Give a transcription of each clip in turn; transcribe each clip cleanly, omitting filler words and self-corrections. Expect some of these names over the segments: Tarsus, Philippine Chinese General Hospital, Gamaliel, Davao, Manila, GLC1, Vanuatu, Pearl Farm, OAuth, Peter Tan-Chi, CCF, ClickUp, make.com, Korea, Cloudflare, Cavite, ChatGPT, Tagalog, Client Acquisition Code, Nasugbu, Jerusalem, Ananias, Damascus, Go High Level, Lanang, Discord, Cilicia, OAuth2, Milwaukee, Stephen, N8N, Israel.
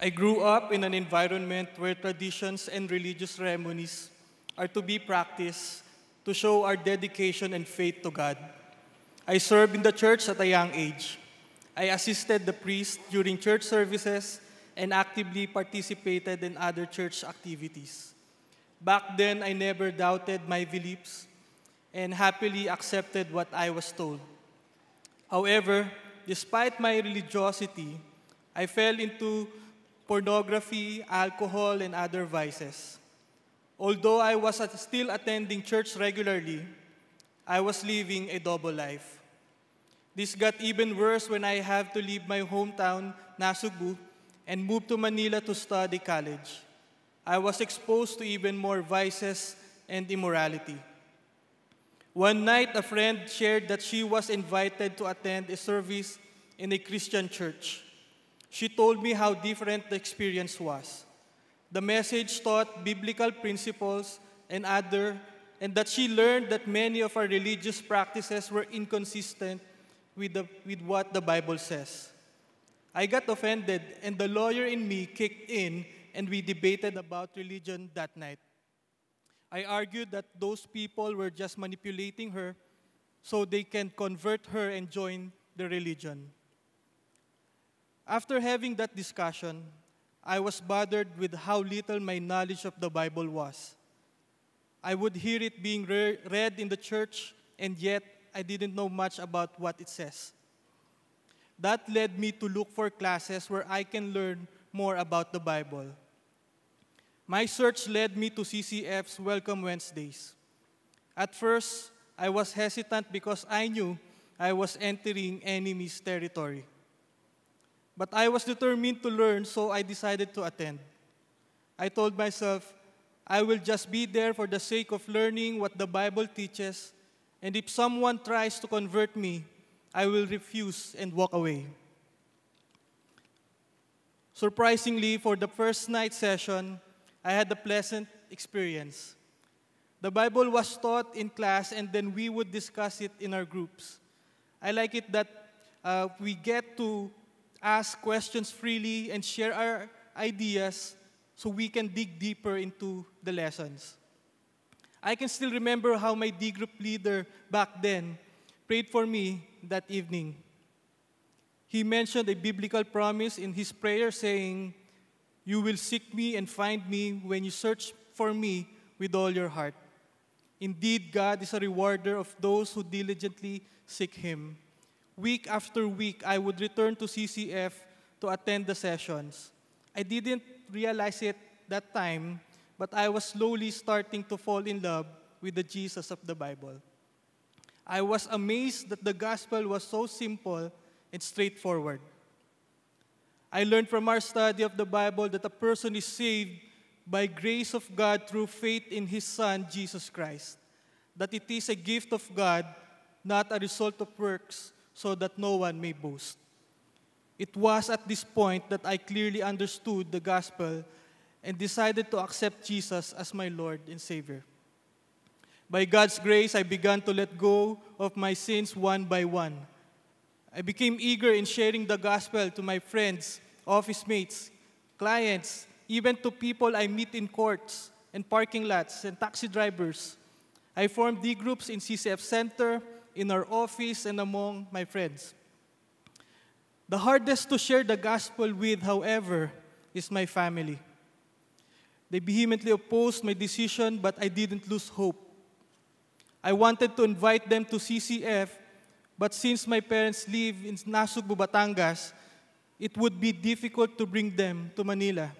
I grew up in an environment where traditions and religious ceremonies are to be practiced to show our dedication and faith to God. I served in the church at a young age. I assisted the priest during church services and actively participated in other church activities. Back then, I never doubted my beliefs and happily accepted what I was told. However, despite my religiosity, I fell into pornography, alcohol, and other vices. Although I was still attending church regularly, I was living a double life. This got even worse when I had to leave my hometown, Nasugbu, and move to Manila to study college. I was exposed to even more vices and immorality. One night, a friend shared that she was invited to attend a service in a Christian church. She told me how different the experience was. The message taught biblical principles and that she learned that many of our religious practices were inconsistent with what the Bible says. I got offended, and the lawyer in me kicked in, and we debated about religion that night. I argued that those people were just manipulating her so they can convert her and join the religion. After having that discussion, I was bothered with how little my knowledge of the Bible was. I would hear it being read in the church, and yet I didn't know much about what it says. That led me to look for classes where I can learn more about the Bible. My search led me to CCF's Welcome Wednesdays. At first, I was hesitant because I knew I was entering enemy's territory. But I was determined to learn, so I decided to attend. I told myself, I will just be there for the sake of learning what the Bible teaches, and if someone tries to convert me, I will refuse and walk away. Surprisingly, for the first night session, I had a pleasant experience. The Bible was taught in class, and then we would discuss it in our groups. I like it that we get to ask questions freely and share our ideas so we can dig deeper into the lessons. I can still remember how my D group leader back then prayed for me that evening. He mentioned a biblical promise in his prayer saying, "You will seek me and find me when you search for me with all your heart. Indeed, God is a rewarder of those who diligently seek him." Week after week, I would return to CCF to attend the sessions. I didn't realize it that time, but I was slowly starting to fall in love with the Jesus of the Bible. I was amazed that the gospel was so simple and straightforward. I learned from our study of the Bible that a person is saved by grace of God through faith in his Son, Jesus Christ, that it is a gift of God, not a result of works, so that no one may boast. It was at this point that I clearly understood the gospel and decided to accept Jesus as my Lord and Savior. By God's grace, I began to let go of my sins one by one. I became eager in sharing the gospel to my friends, office mates, clients, even to people I meet in courts and parking lots and taxi drivers. I formed D groups in CCF Center, in our office, and among my friends. The hardest to share the gospel with, however, is my family. They vehemently opposed my decision, but I didn't lose hope. I wanted to invite them to CCF, but since my parents live in Nasugbu, Batangas, it would be difficult to bring them to Manila.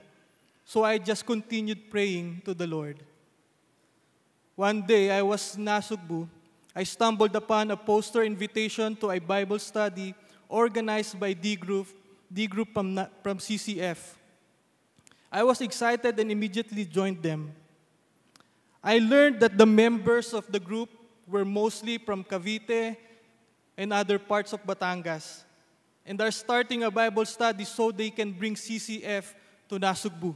So I just continued praying to the Lord. One day, I was in Nasugbu. I stumbled upon a poster invitation to a Bible study organized by D group from CCF. I was excited and immediately joined them. I learned that the members of the group were mostly from Cavite and other parts of Batangas, and are starting a Bible study so they can bring CCF to Nasugbu.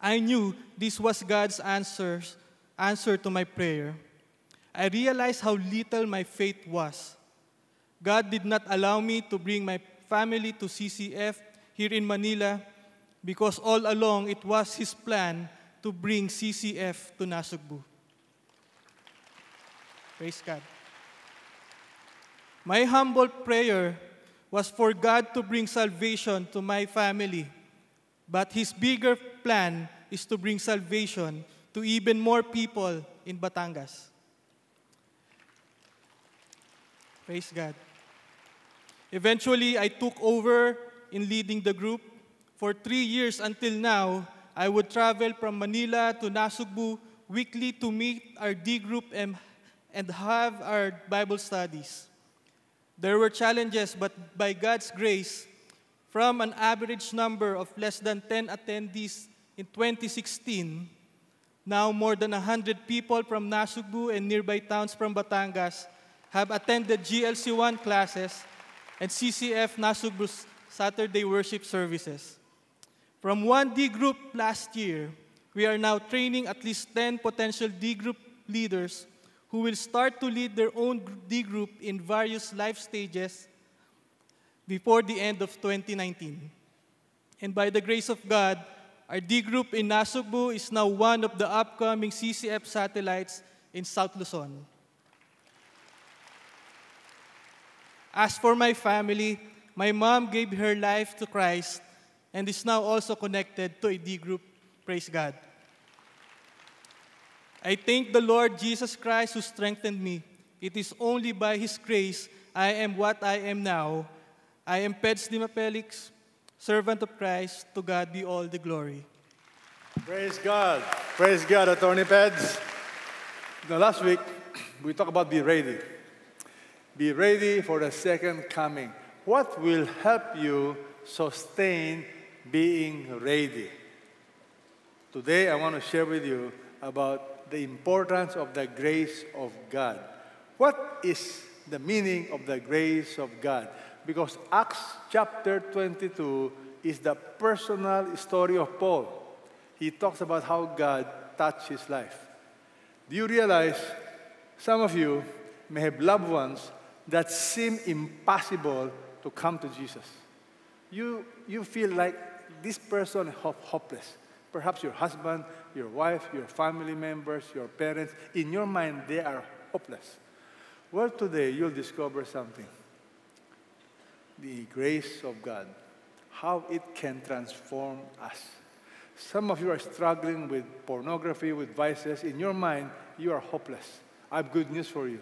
I knew this was God's answer to my prayer. I realized how little my faith was. God did not allow me to bring my family to CCF here in Manila because all along it was his plan to bring CCF to Nasugbu. Praise God. My humble prayer was for God to bring salvation to my family, but his bigger plan is to bring salvation to even more people in Batangas. Praise God. Eventually, I took over in leading the group. For 3 years until now, I would travel from Manila to Nasugbu weekly to meet our D group and have our Bible studies. There were challenges, but by God's grace, from an average number of less than 10 attendees in 2016, now more than 100 people from Nasugbu and nearby towns from Batangas have attended GLC1 classes and CCF Nasugbu's Saturday worship services. From one D group last year, we are now training at least 10 potential D group leaders who will start to lead their own D group in various life stages before the end of 2019. And by the grace of God, our D group in Nasugbu is now one of the upcoming CCF satellites in South Luzon. As for my family, my mom gave her life to Christ and is now also connected to a D group. Praise God. I thank the Lord Jesus Christ who strengthened me. It is only by His grace I am what I am now. I am Peds Dimapelix, servant of Christ. To God be all the glory. Praise God. Praise God, Attorney Peds. Now, last week, we talked about be ready. Be ready for the second coming. What will help you sustain being ready? Today, I want to share with you about the importance of the grace of God. What is the meaning of the grace of God? Because Acts chapter 22 is the personal story of Paul. He talks about how God touched his life. Do you realize some of you may have loved ones that seem impossible to come to Jesus? You feel like this person is hopeless. Perhaps your husband, your wife, your family members, your parents. In your mind, they are hopeless. Well, today you'll discover something. The grace of God, how it can transform us. Some of you are struggling with pornography, with vices. In your mind, you are hopeless. I have good news for you.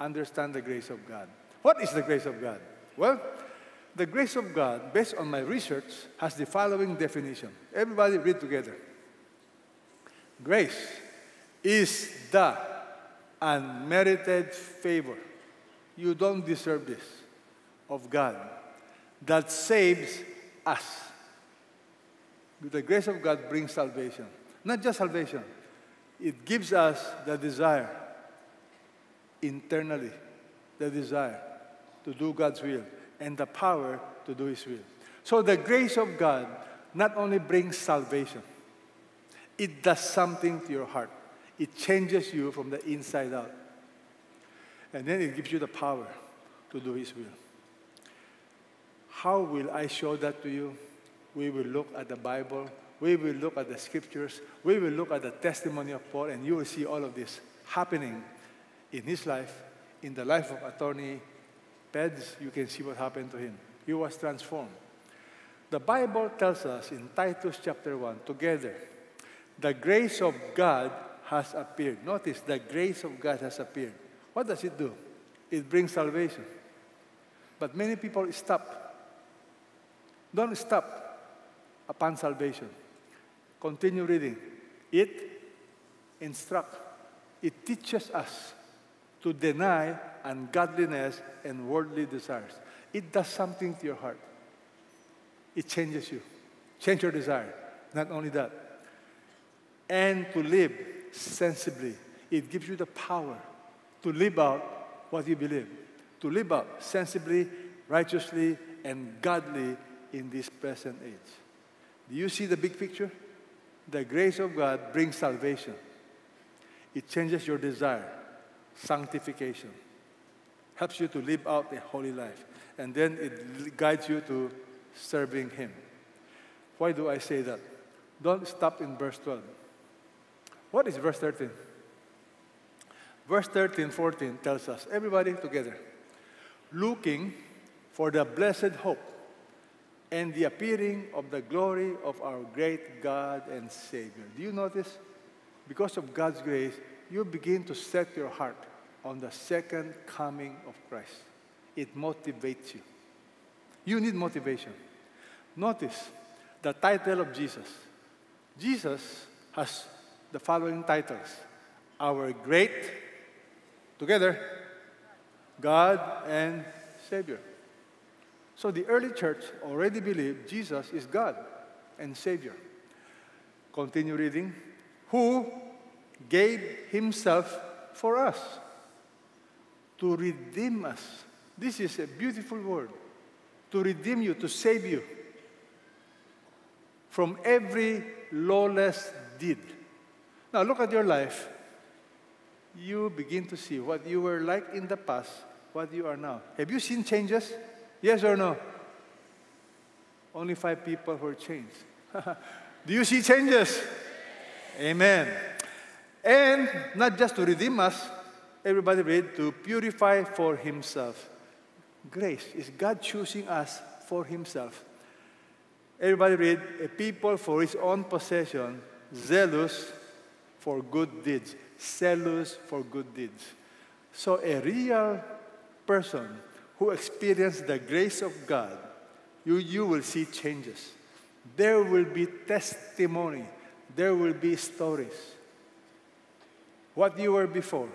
Understand the grace of God. What is the grace of God? Well, the grace of God, based on my research, has the following definition. Everybody read together. Grace is the unmerited favor. You don't deserve this. Of God that saves us. The grace of God brings salvation. Not just salvation. It gives us the desire internally, the desire to do God's will and the power to do His will. So the grace of God not only brings salvation, it does something to your heart. It changes you from the inside out. And then it gives you the power to do His will. How will I show that to you? We will look at the Bible. We will look at the Scriptures. We will look at the testimony of Paul, and you will see all of this happening in his life, in the life of Attorney Peds. You can see what happened to him. He was transformed. The Bible tells us in Titus chapter 1, together, the grace of God has appeared. Notice, the grace of God has appeared. What does it do? It brings salvation. But many people stop. Don't stop upon salvation. Continue reading. It instructs. It teaches us to deny ungodliness and worldly desires. It does something to your heart. It changes you. Change your desire. Not only that. And to live sensibly. It gives you the power to live out what you believe. To live out sensibly, righteously, and godly in this present age. Do you see the big picture? The grace of God brings salvation. It changes your desire, sanctification, helps you to live out a holy life, and then it guides you to serving Him. Why do I say that? Don't stop in verse 12. What is verse 13? Verse 13, 14 tells us, everybody together, looking for the blessed hope and the appearing of the glory of our great God and Savior. Do you notice? Because of God's grace, you begin to set your heart on the second coming of Christ. It motivates you. You need motivation. Notice the title of Jesus. Jesus has the following titles. Our great, together, God and Savior. So the early church already believed Jesus is God and Savior. Continue reading. Who gave himself for us to redeem us. This is a beautiful word. To redeem you, to save you from every lawless deed. Now look at your life. You begin to see what you were like in the past, what you are now. Have you seen changes? Yes or no? Only 5 people were changed. Do you see changes? Amen. And not just to redeem us, everybody read, to purify for himself. Grace is God choosing us for himself. Everybody read, a people for his own possession, zealous for good deeds. Zealous for good deeds. So a real person who experiences the grace of God, you will see changes. There will be testimony. There will be stories. What you were before,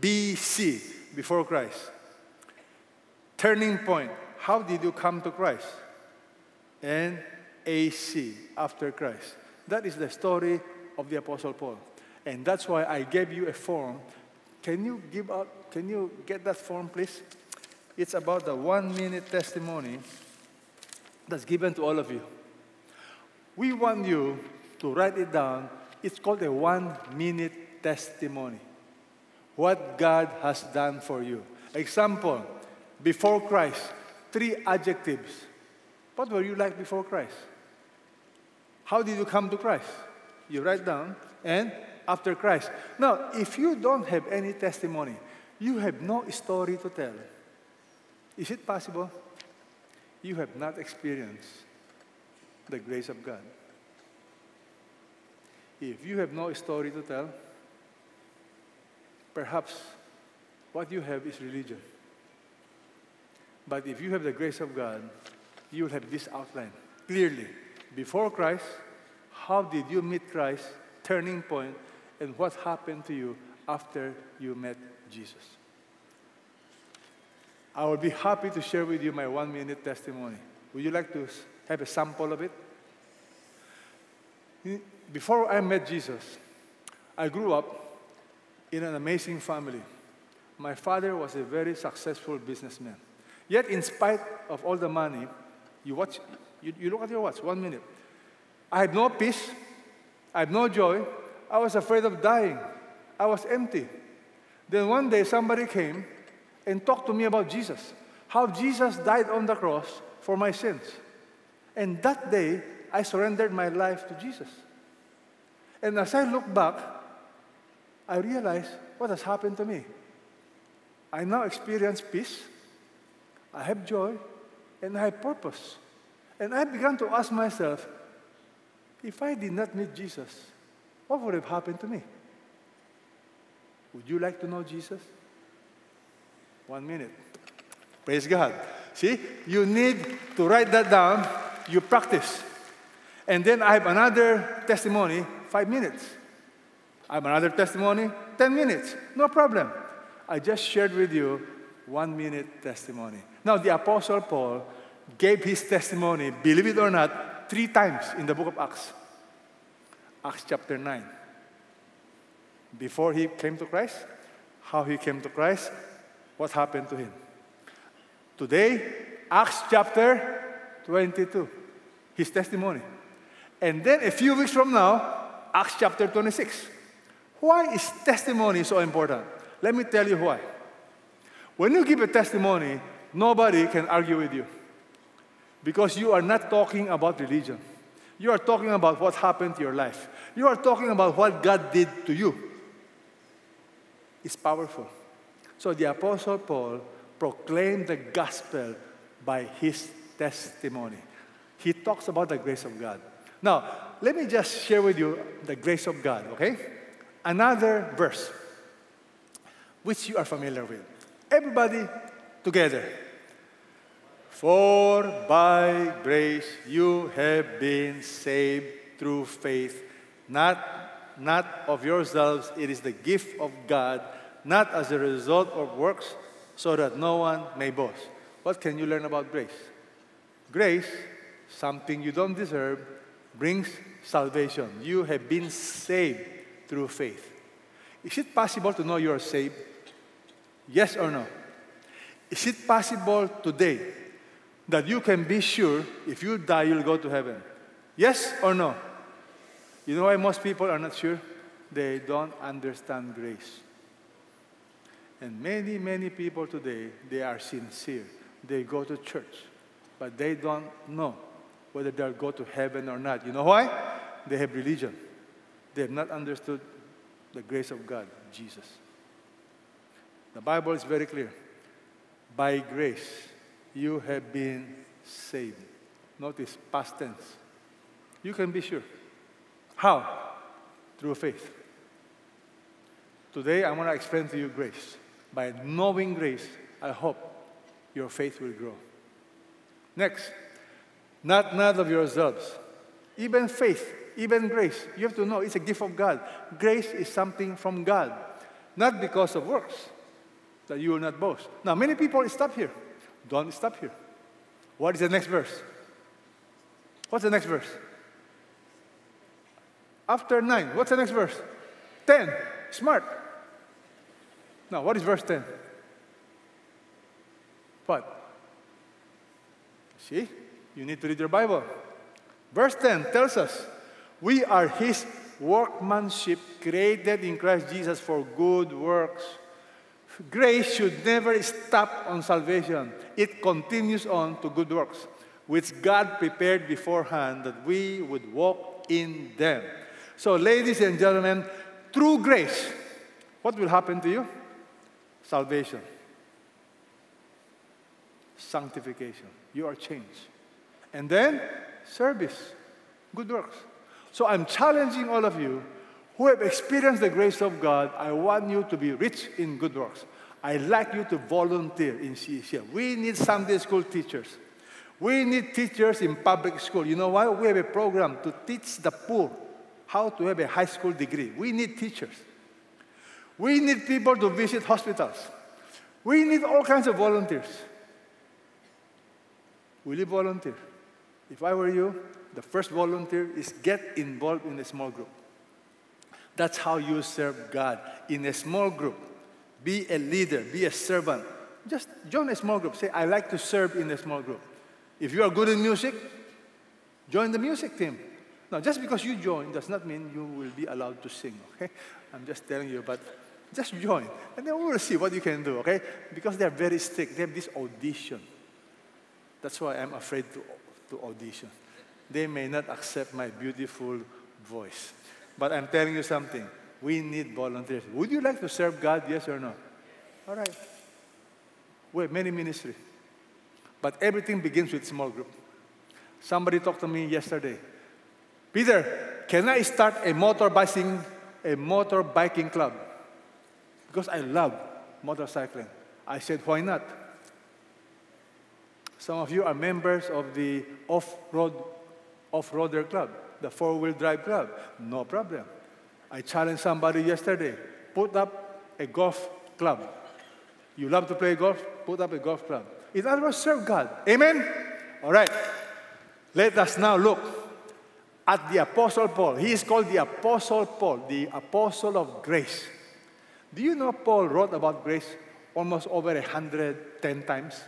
BC, before Christ. Turning point, how did you come to Christ? And AC, after Christ. That is the story of the Apostle Paul. And that's why I gave you a form. Can you get that form, please? It's about the 1-minute testimony that's given to all of you. We want you to write it down. It's called a 1-minute testimony. What God has done for you. Example, before Christ, 3 adjectives. What were you like before Christ? How did you come to Christ? You write down, and after Christ. Now, if you don't have any testimony, you have no story to tell. Is it possible? You have not experienced the grace of God. If you have no story to tell, perhaps what you have is religion. But if you have the grace of God, you will have this outline clearly. Before Christ, how did you meet Christ? Turning point, and what happened to you after you met Jesus. I will be happy to share with you my 1-minute testimony. Would you like to have a sample of it? Before I met Jesus, I grew up in an amazing family. My father was a very successful businessman. Yet in spite of all the money, you look at your watch, 1 minute. I had no peace. I had no joy. I was afraid of dying. I was empty. Then one day somebody came and talked to me about Jesus, how Jesus died on the cross for my sins. And that day, I surrendered my life to Jesus. And as I look back, I realize what has happened to me. I now experience peace. I have joy. And I have purpose. And I began to ask myself, if I did not meet Jesus, what would have happened to me? Would you like to know Jesus? 1 minute. Praise God. See, you need to write that down. You practice. And then I have another testimony, 5 minutes. I have another testimony, 10 minutes. No problem. I just shared with you 1-minute testimony. Now, the Apostle Paul gave his testimony, believe it or not, 3 times in the book of Acts. Acts chapter 9. Before he came to Christ, how he came to Christ, what happened to him. Today, Acts chapter 22. His testimony. And then a few weeks from now, Acts chapter 26. Why is testimony so important? Let me tell you why. When you give a testimony, nobody can argue with you. Because you are not talking about religion. You are talking about what happened to your life. You are talking about what God did to you. It's powerful. So the Apostle Paul proclaimed the gospel by his testimony. He talks about the grace of God. Now, let me just share with you the grace of God, okay? Another verse, which you are familiar with. Everybody together. For by grace you have been saved through faith, not of yourselves. It is the gift of God, not as a result of works, so that no one may boast. What can you learn about grace? Grace, something you don't deserve, brings salvation. You have been saved through faith. Is it possible to know you are saved? Yes or no? Is it possible today that you can be sure if you die, you'll go to heaven? Yes or no? You know why most people are not sure? They don't understand grace. And many, many people today, they are sincere. They go to church, but they don't know whether they'll go to heaven or not. You know why? They have religion. They have not understood the grace of God, Jesus. The Bible is very clear. By grace, you have been saved. Notice past tense. You can be sure. How? Through faith. Today, I want to explain to you grace. By knowing grace, I hope your faith will grow. Next, not of yourselves. Even faith, even grace, you have to know it's a gift of God. Grace is something from God, not because of works that you will not boast. Now, many people stop here. Don't stop here. What is the next verse? What's the next verse? After 9, what's the next verse? 10. Smart. Now, what is verse 10? What? See? You need to read your Bible. Verse 10 tells us, we are His workmanship created in Christ Jesus for good works. Grace should never stop on salvation. It continues on to good works, which God prepared beforehand that we would walk in them. So, ladies and gentlemen, through grace, what will happen to you? Salvation. Sanctification. You are changed. And then, service. Good works. So I'm challenging all of you who have experienced the grace of God. I want you to be rich in good works. I'd like you to volunteer in Cilicia. We need Sunday school teachers. We need teachers in public school. You know why? We have a program to teach the poor how to have a high school degree. We need teachers. We need people to visit hospitals. We need all kinds of volunteers. Will you volunteer? If I were you, the first volunteer is get involved in a small group. That's how you serve God, in a small group. Be a leader, be a servant. Just join a small group. Say, I like to serve in a small group. If you are good in music, join the music team. Now, just because you join does not mean you will be allowed to sing, okay? I'm just telling you, but just join. And then we will see what you can do, okay? Because they're very strict. They have this audition. That's why I'm afraid to audition. They may not accept my beautiful voice. But I'm telling you something. We need volunteers. Would you like to serve God, yes or no? All right. We have many ministries. But everything begins with small group. Somebody talked to me yesterday. Peter, can I start a motorbiking club? Because I love motorcycling. I said, why not? Some of you are members of the off-roader club, the four-wheel drive club. No problem. I challenged somebody yesterday. Put up a golf club. You love to play golf? Put up a golf club. In other words, serve God. Amen? All right. Let us now look at the Apostle Paul. He is called the Apostle Paul, the Apostle of Grace. Do you know Paul wrote about grace almost over 110 times?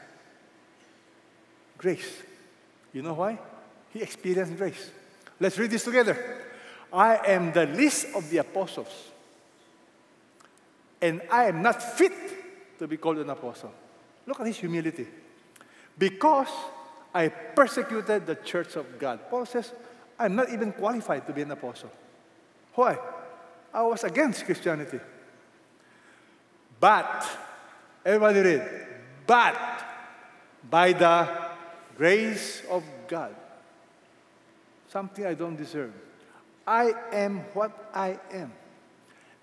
Grace. You know why? He experienced grace. Let's read this together. I am the least of the apostles, and I am not fit to be called an apostle. Look at his humility. Because I persecuted the church of God. Paul says, I'm not even qualified to be an apostle. Why? I was against Christianity. But, everybody read, but by the grace of God, something I don't deserve, I am what I am.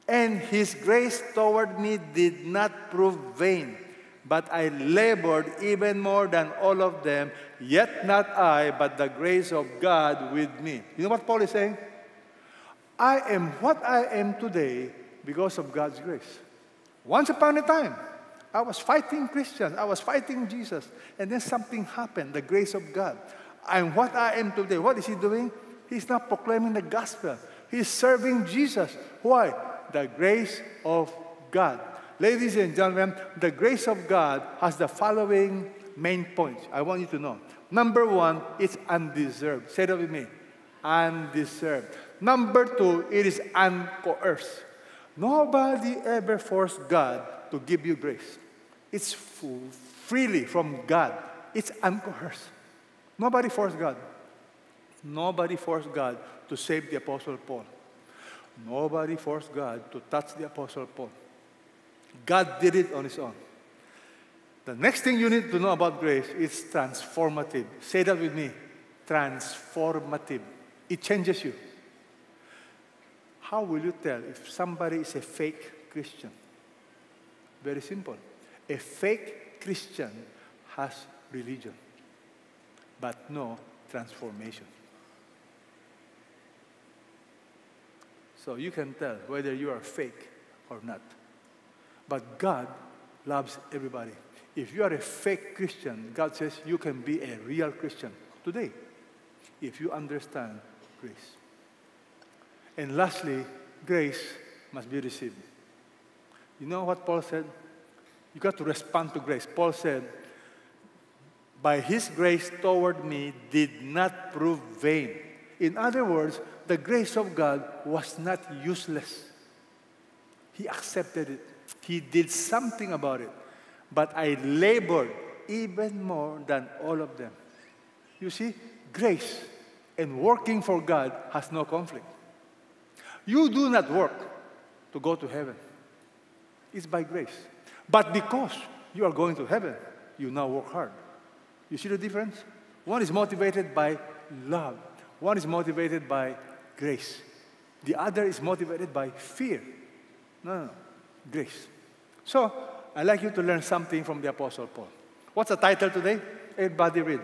And His grace toward me did not prove vain, but I labored even more than all of them, yet not I, but the grace of God with me. You know what Paul is saying? I am what I am today because of God's grace. Once upon a time, I was fighting Christians. I was fighting Jesus. And then something happened, the grace of God. I'm what I am today. What is he doing? He's not proclaiming the gospel. He's serving Jesus. Why? The grace of God. Ladies and gentlemen, the grace of God has the following main points. I want you to know. Number one, it's undeserved. Say that with me. Undeserved. Number two, it is uncoerced. Nobody ever forced God to give you grace. It's freely from God. It's uncoerced. Nobody forced God. Nobody forced God to save the Apostle Paul. Nobody forced God to touch the Apostle Paul. God did it on His own. The next thing you need to know about grace is transformative. Say that with me. Transformative. It changes you. How will you tell if somebody is a fake Christian? Very simple. A fake Christian has religion, but no transformation. So you can tell whether you are fake or not. But God loves everybody. If you are a fake Christian, God says you can be a real Christian today if you understand grace. And lastly, grace must be received. You know what Paul said? You got to respond to grace. Paul said, by His grace toward me did not prove vain. In other words, the grace of God was not useless. He accepted it. He did something about it. But I labored even more than all of them. You see, grace and working for God has no conflict. You do not work to go to heaven. It's by grace. But because you are going to heaven, you now work hard. You see the difference? One is motivated by love. One is motivated by grace. The other is motivated by fear. No. Grace. So, I'd like you to learn something from the Apostle Paul. What's the title today? Everybody read.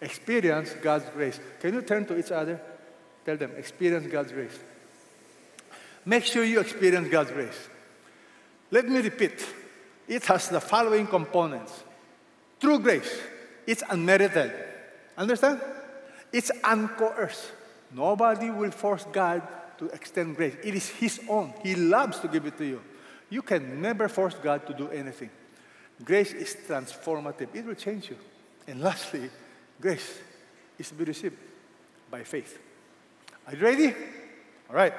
Experience God's grace. Can you turn to each other? Tell them, experience God's grace. Make sure you experience God's grace. Let me repeat. It has the following components. True grace. It's unmerited. Understand? It's uncoerced. Nobody will force God to extend grace. It is His own. He loves to give it to you. You can never force God to do anything. Grace is transformative. It will change you. And lastly, grace is to be received by faith. Are you ready? All right.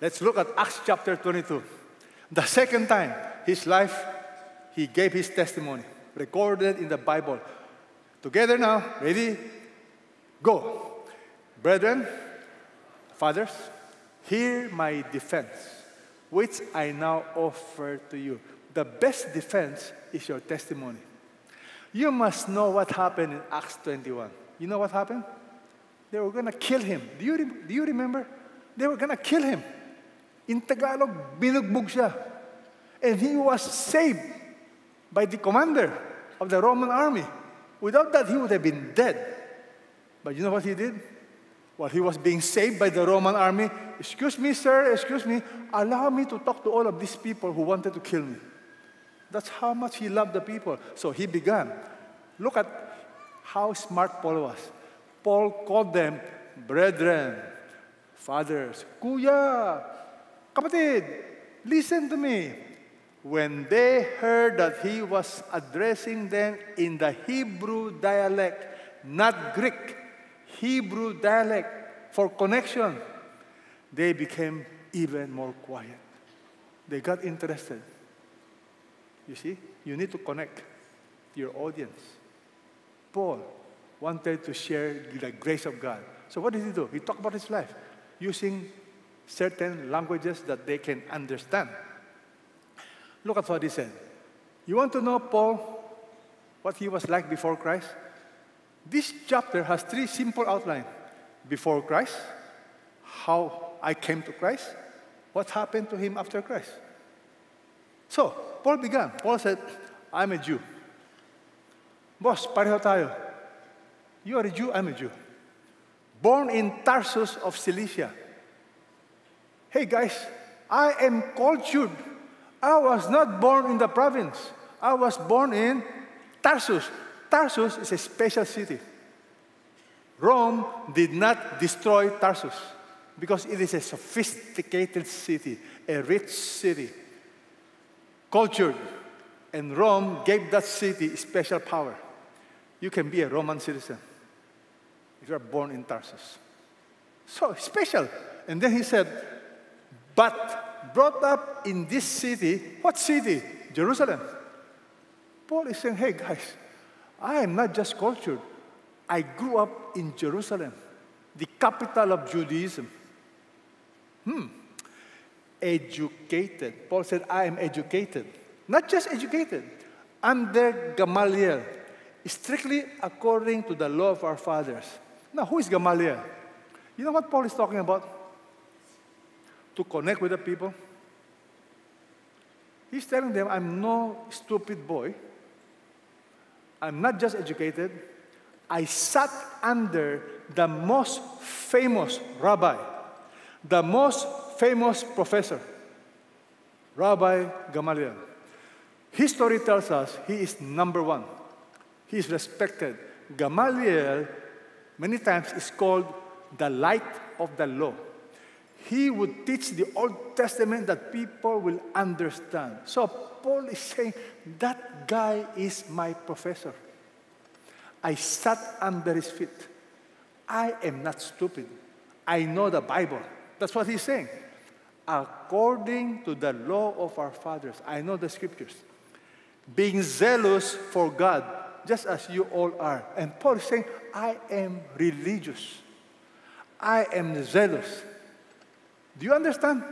Let's look at Acts chapter 22. The second time, his life, he gave his testimony, recorded in the Bible. Together now, ready? Go. Brethren, fathers, hear my defense, which I now offer to you. The best defense is your testimony. You must know what happened in Acts 21. You know what happened? They were going to kill him. Do you remember? They were going to kill him. In Tagalog, binugbog siya. And he was saved by the commander of the Roman army. Without that, he would have been dead. But you know what he did? While he was being saved by the Roman army, excuse me, sir, excuse me, allow me to talk to all of these people who wanted to kill me. That's how much he loved the people. So he began. Look at how smart Paul was. Paul called them brethren, fathers, kuya, kapatid, listen to me. When they heard that he was addressing them in the Hebrew dialect, not Greek, Hebrew dialect for connection, they became even more quiet. They got interested. You see, you need to connect your audience. Paul wanted to share the grace of God So what did he do? He talked about his life using certain languages that they can understand. Look at what he said. You want to know Paul, what he was like before Christ? This chapter has three simple outlines. Before Christ, how I came to Christ, what happened to him after Christ. So, Paul began. Paul said, I'm a Jew. Boss, pareho tayo. You are a Jew, I'm a Jew. Born in Tarsus of Cilicia. Hey guys, I am cultured. I was not born in the province. I was born in Tarsus. Tarsus is a special city. Rome did not destroy Tarsus because it is a sophisticated city, a rich city, cultured. And Rome gave that city special power. You can be a Roman citizen if you are born in Tarsus. So special. And then he said, but brought up in this city, what city? Jerusalem. Paul is saying, hey guys, I am not just cultured. I grew up in Jerusalem, the capital of Judaism. Educated. Paul said, I am educated. Not just educated, under Gamaliel, strictly according to the law of our fathers. Now, who is Gamaliel? You know what Paul is talking about? To connect with the people. He's telling them, I'm no stupid boy. I'm not just educated. I sat under the most famous rabbi, the most famous professor, Rabbi Gamaliel. History tells us he is number one. He is respected. Gamaliel, many times, is called the light of the law. He would teach the Old Testament that people will understand. So Paul is saying, that guy is my professor. I sat under his feet. I am not stupid. I know the Bible. That's what he's saying. According to the law of our fathers, I know the scriptures. Being zealous for God, just as you all are. And Paul is saying, I am religious. I am zealous. Do you understand?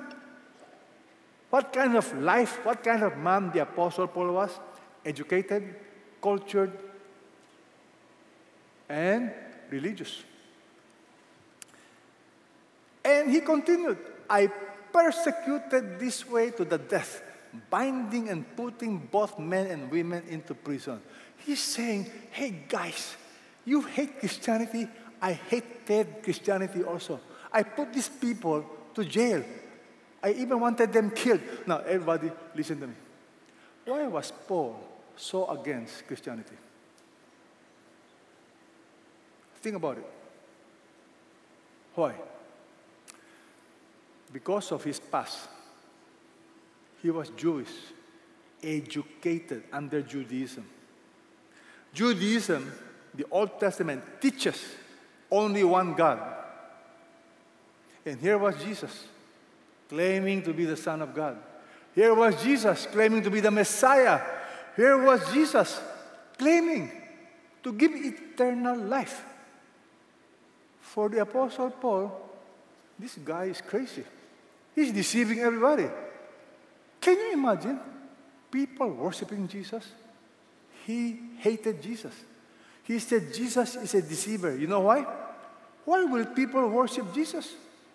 What kind of life, what kind of man the Apostle Paul was? Educated, cultured, and religious. And he continued, I persecuted this way to the death, binding and putting both men and women into prison. He's saying, hey guys, you hate Christianity, I hated Christianity also. I put these people to jail. I even wanted them killed. Now everybody, listen to me. Why was Paul so against Christianity? Think about it. Why? Because of his past. He was Jewish, educated under Judaism. Judaism, the Old Testament, teaches only one God. And here was Jesus, claiming to be the Son of God. Here was Jesus, claiming to be the Messiah. Here was Jesus, claiming to give eternal life. For the Apostle Paul, this guy is crazy. He's deceiving everybody. Can you imagine people worshiping Jesus? He hated Jesus. He said Jesus is a deceiver. You know why? Why will people worship Jesus?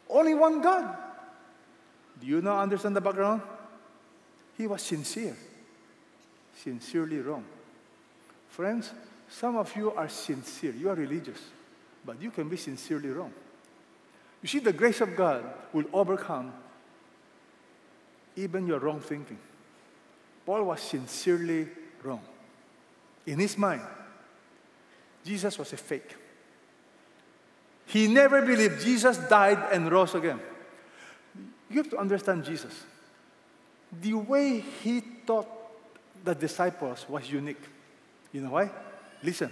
Only one God. Do you now understand the background? He was sincere. Sincerely wrong. Friends, some of you are sincere. You are religious. But you can be sincerely wrong. You see, the grace of God will overcome even your wrong thinking. Paul was sincerely wrong. In his mind, Jesus was a fake. He never believed Jesus died and rose again. You have to understand Jesus. The way he taught the disciples was unique. You know why? Listen.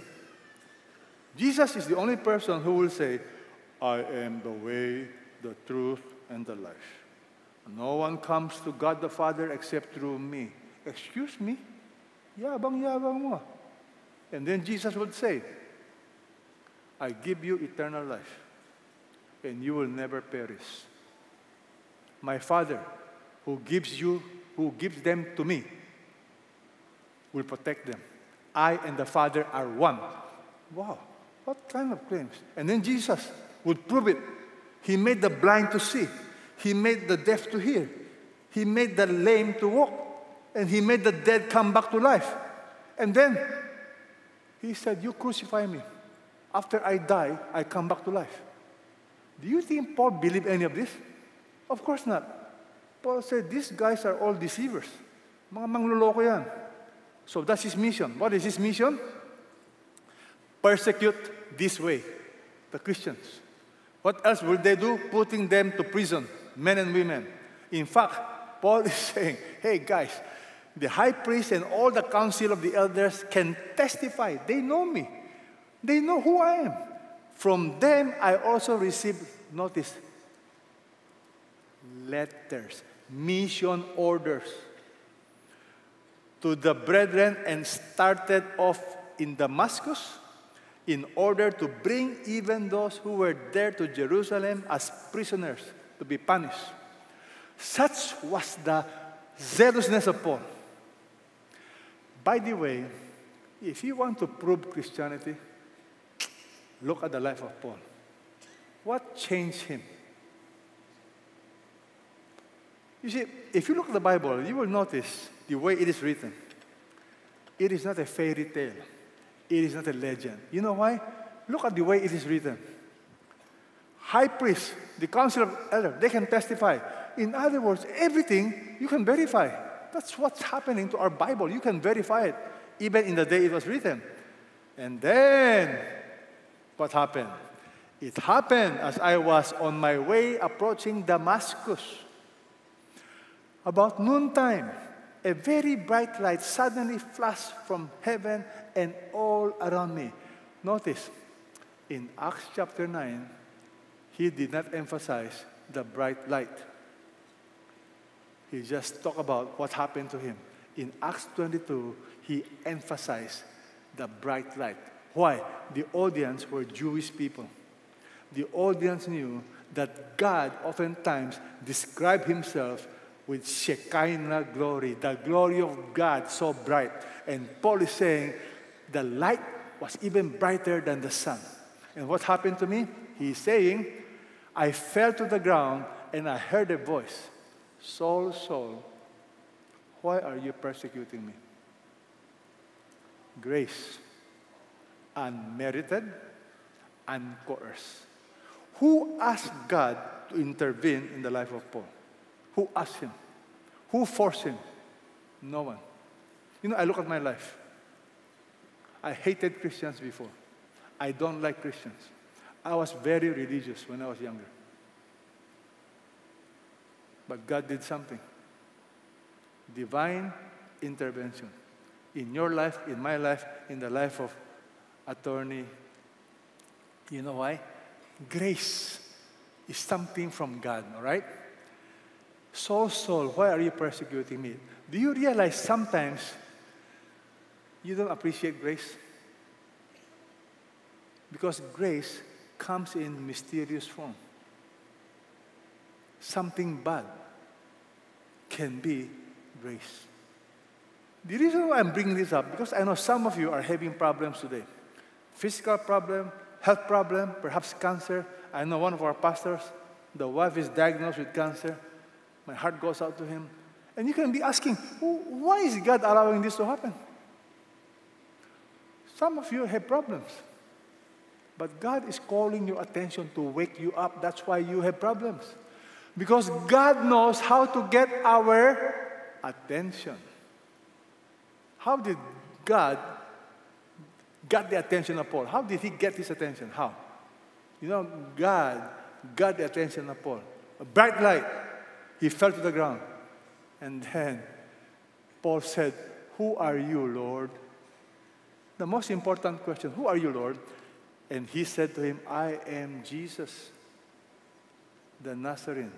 Jesus is the only person who will say, I am the way, the truth, and the life. No one comes to God the Father except through me. Excuse me? Yabang-yabang mo. And then Jesus would say, I give you eternal life. and you will never perish. My Father, who gives them to me, will protect them. I and the Father are one. Wow, what kind of claims? And then Jesus would prove it. He made the blind to see. He made the deaf to hear. He made the lame to walk. And he made the dead come back to life. And then he said, you crucify me. After I die, I come back to life. Do you think Paul believed any of this? Of course not. Paul said, these guys are all deceivers. Mga mangloloko yan. So that's his mission. What is his mission? Persecute this way, the Christians. What else will they do? Putting them to prison, men and women. In fact, Paul is saying, hey guys, the high priest and all the council of the elders can testify. They know me. They know who I am. From them, I also received, notice, letters, mission orders to the brethren, and started off in Damascus in order to bring even those who were there to Jerusalem as prisoners to be punished. Such was the zealousness of Paul. By the way, if you want to prove Christianity, look at the life of Paul. What changed him? You see, if you look at the Bible, you will notice the way it is written. It is not a fairy tale. It is not a legend. You know why? Look at the way it is written. High priest, the council of elders, they can testify. In other words, everything you can verify. That's what's happening to our Bible. You can verify it, even in the day it was written. And then, what happened? It happened as I was on my way approaching Damascus. About noontime, a very bright light suddenly flashed from heaven and all around me. Notice, in Acts chapter 9, he did not emphasize the bright light. He just talked about what happened to him. In Acts 22, he emphasized the bright light. Why? The audience were Jewish people. The audience knew that God oftentimes described himself with Shekinah glory, the glory of God so bright. And Paul is saying the light was even brighter than the sun. And what happened to me? He's saying, I fell to the ground and I heard a voice. Saul, Saul, why are you persecuting me? Grace, unmerited, uncoerced. Who asked God to intervene in the life of Paul? Who asked him? Who forced him? No one. You know, I look at my life. I hated Christians before. I don't like Christians. I was very religious when I was younger. But God did something. Divine intervention. In your life, in my life, in the life of attorney. You know why? Grace is something from God, all right? Saul, Saul, why are you persecuting me? Do you realize sometimes you don't appreciate grace? Because grace comes in mysterious form. Something bad can be grace. The reason why I'm bringing this up, because I know some of you are having problems today. Physical problem, health problem, perhaps cancer. I know one of our pastors, the wife is diagnosed with cancer. My heart goes out to him. And you can be asking, why is God allowing this to happen? Some of you have problems. But God is calling your attention to wake you up. That's why you have problems. Because God knows how to get our attention. How did God get the attention of Paul? How did he get his attention? How? You know, God got the attention of Paul. A bright light. He fell to the ground. And then Paul said, who are you, Lord? The most important question, who are you, Lord? And he said to him, I am Jesus, the Nazarene.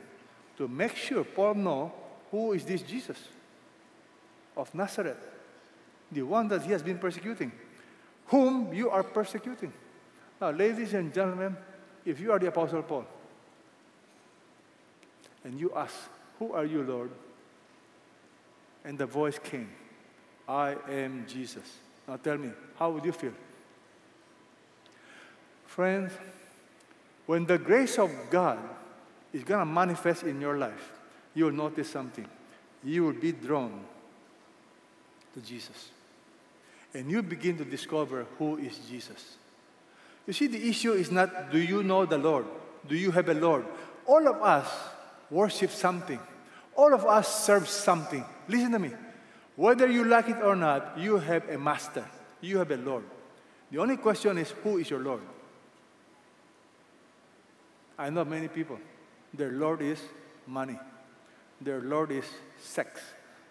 To make sure Paul knows who is this Jesus of Nazareth, the one that he has been persecuting, whom you are persecuting. Now, ladies and gentlemen, if you are the Apostle Paul, And you ask, who are you, Lord? And the voice came, I am Jesus. Now tell me, how would you feel? Friends, when the grace of God is going to manifest in your life, you will notice something. You will be drawn to Jesus. And you begin to discover who is Jesus. You see, the issue is not, do you know the Lord? Do you have a Lord? All of us worship something. All of us serve something. Listen to me. Whether you like it or not, you have a master. You have a Lord. The only question is, who is your Lord? I know many people. Their Lord is money. Their Lord is sex.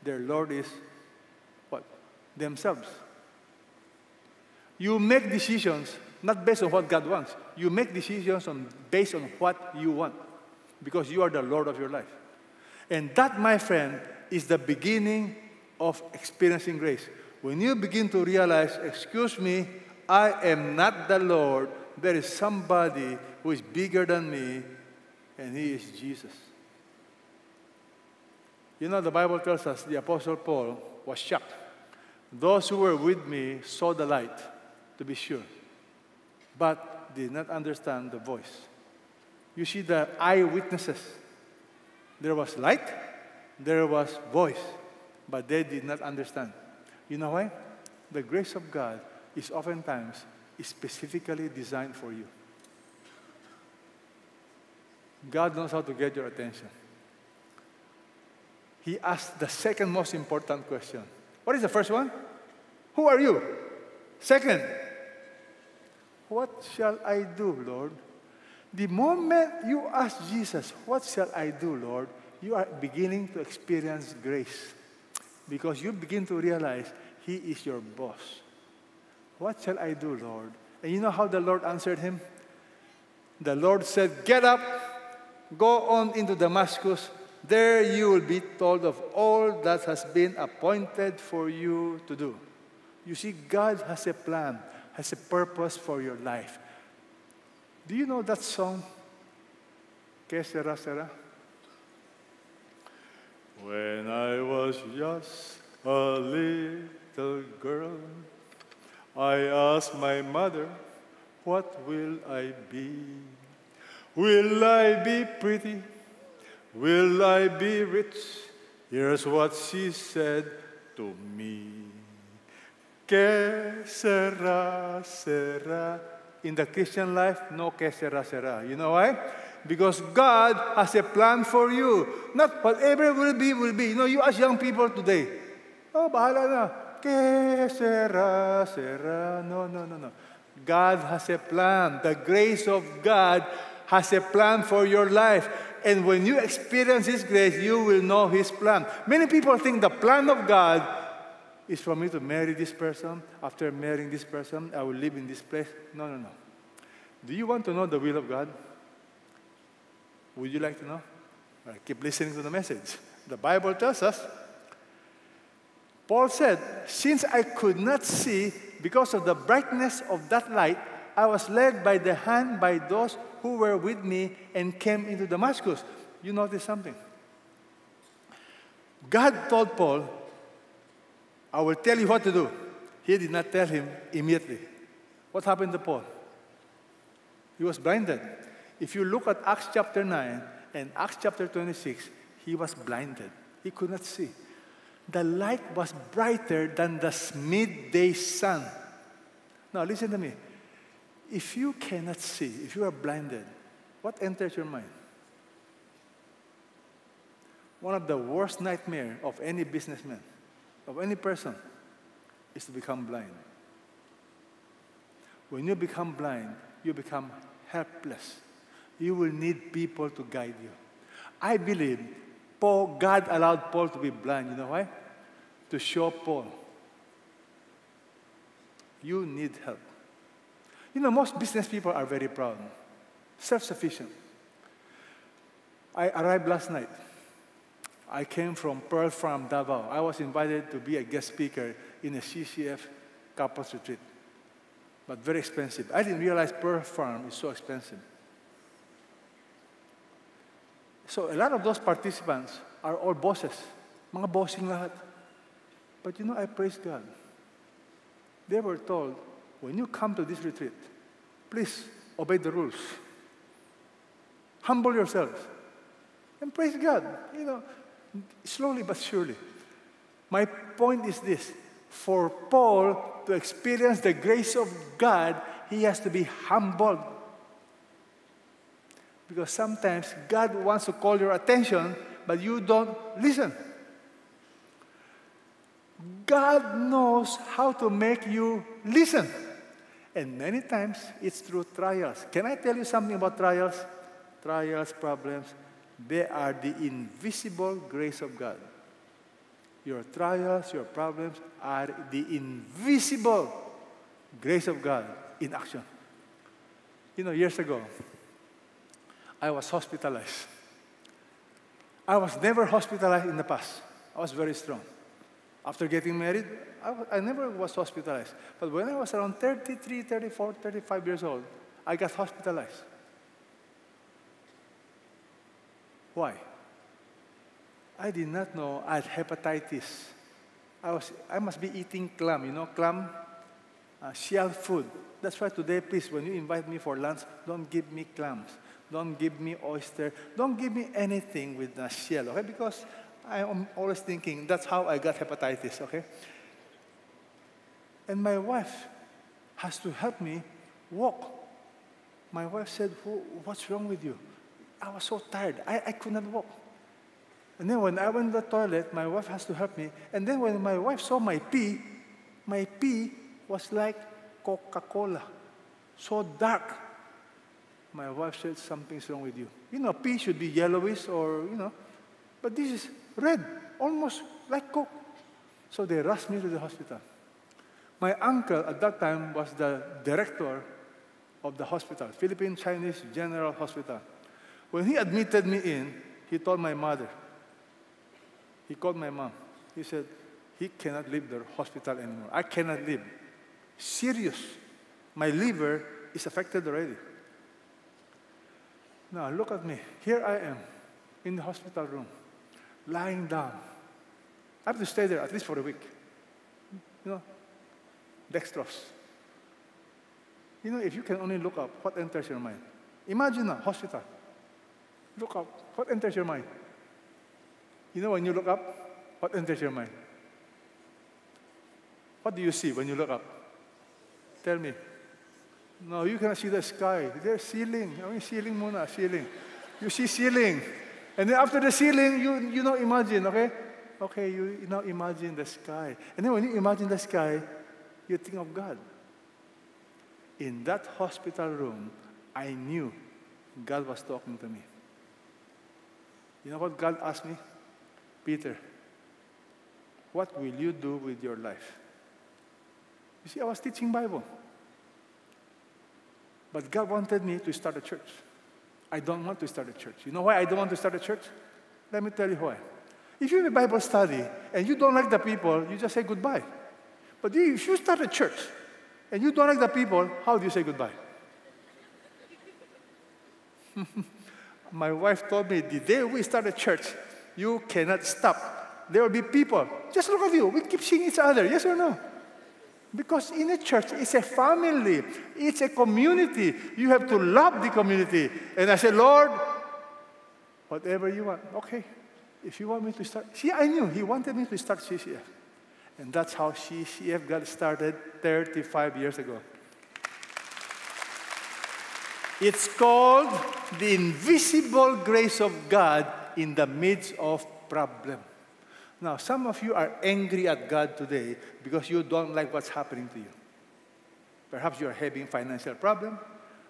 Their Lord is what? Themselves. You make decisions not based on what God wants. You make decisions based on what you want, because you are the Lord of your life. And that, my friend, is the beginning of experiencing grace. When you begin to realize, excuse me, I am not the Lord. There is somebody who is bigger than me, and he is Jesus. You know, the Bible tells us the Apostle Paul was shocked. Those who were with me saw the light, to be sure, but did not understand the voice. You see the eyewitnesses. There was light, there was voice, but they did not understand. You know why? The grace of God is oftentimes specifically designed for you. God knows how to get your attention. He asked the second most important question. What is the first one? Who are you? Second, what shall I do, Lord? The moment you ask Jesus, what shall I do, Lord? You are beginning to experience grace, because you begin to realize he is your boss. What shall I do, Lord? And you know how the Lord answered him? The Lord said, get up, go on into Damascus. There you will be told of all that has been appointed for you to do. You see, God has a plan, has a purpose for your life. Do you know that song? Que sera, sera? When I was just a little girl, I asked my mother, what will I be? Will I be pretty? Will I be rich? Here's what she said to me. Que sera, sera. In the Christian life, no que sera, sera. You know why? Because God has a plan for you. Not whatever will be, will be. You know, you ask young people today, oh, bahala na. Que sera, sera. No, no, no, no. God has a plan. The grace of God has a plan for your life. And when you experience his grace, you will know his plan. Many people think the plan of God is for me to marry this person. After marrying this person, I will live in this place. No, no, no. Do you want to know the will of God? Would you like to know? All right, keep listening to the message. The Bible tells us, Paul said, since I could not see because of the brightness of that light, I was led by the hand by those who were with me and came into Damascus. You notice something. God told Paul, I will tell you what to do. He did not tell him immediately. What happened to Paul? He was blinded. If you look at Acts chapter 9 and Acts chapter 26, he was blinded. He could not see. The light was brighter than the midday sun. Now listen to me. If you cannot see, if you are blinded, what enters your mind? One of the worst nightmares of any businessman, of any person, is to become blind. When you become blind, you become helpless. You will need people to guide you. I believe Paul, God allowed Paul to be blind. You know why? To show Paul, you need help. You know, most business people are very proud, self-sufficient. I arrived last night. I came from Pearl Farm, Davao. I was invited to be a guest speaker in a CCF couples retreat, but very expensive. I didn't realize Pearl Farm is so expensive. So a lot of those participants are all bosses. Mga bossing lahat. But you know, I praise God. They were told, when you come to this retreat, please obey the rules. Humble yourself. And praise God. You know, slowly but surely. My point is this. For Paul to experience the grace of God, he has to be humbled. Because sometimes God wants to call your attention, but you don't listen. God knows how to make you listen. And many times, it's through trials. Can I tell you something about trials? Trials, problems, they are the invisible grace of God. Your trials, your problems are the invisible grace of God in action. You know, years ago, I was hospitalized. I was never hospitalized in the past. I was very strong. After getting married, I never was hospitalized. But when I was around 33, 34, 35 years old, I got hospitalized. Why? I did not know I had hepatitis. I must be eating clam, you know, clam, shell food. That's why today, please, when you invite me for lunch, don't give me clams. Don't give me oyster. Don't give me anything with a shell, okay? Because I am always thinking, that's how I got hepatitis, okay? And my wife has to help me walk. My wife said, what's wrong with you? I was so tired. I could not walk. And then when I went to the toilet, my wife has to help me. And then when my wife saw my pee was like Coca-Cola. So dark. My wife said, something's wrong with you. You know, pee should be yellowish or, you know, but this is red, almost like Coke. So they rushed me to the hospital. My uncle at that time was the director of the hospital, Philippine Chinese General Hospital. When he admitted me in, he told my mother. He called my mom. He said, he cannot leave the hospital anymore. I cannot leave. Serious. My liver is affected already. Now, look at me. Here I am in the hospital room, lying down. I have to stay there at least for a week. You know, dextrose. You know, if you can only look up, what enters your mind? Imagine a hospital. Look up. What enters your mind? You know, when you look up, what enters your mind? What do you see when you look up? Tell me. No, you cannot see the sky. There's ceiling. I mean, ceiling muna, ceiling. You see ceiling. And then after the ceiling, you now imagine, okay? Okay, you now imagine the sky. And then when you imagine the sky, you think of God. In that hospital room, I knew God was talking to me. You know what God asked me? Peter, what will you do with your life? You see, I was teaching Bible. But God wanted me to start a church. I don't want to start a church. You know why I don't want to start a church? Let me tell you why. If you have a Bible study and you don't like the people, you just say goodbye. But if you start a church and you don't like the people, how do you say goodbye? My wife told me, the day we start a church, you cannot stop. There will be people. Just look at you. We keep seeing each other. Yes or no? Because in a church, it's a family. It's a community. You have to love the community. And I said, Lord, whatever you want. Okay. If you want me to start. See, I knew he wanted me to start CCF. And that's how CCF got started 35 years ago. It's called the invisible grace of God in the midst of problem. Now, some of you are angry at God today because you don't like what's happening to you. Perhaps you're having financial problem,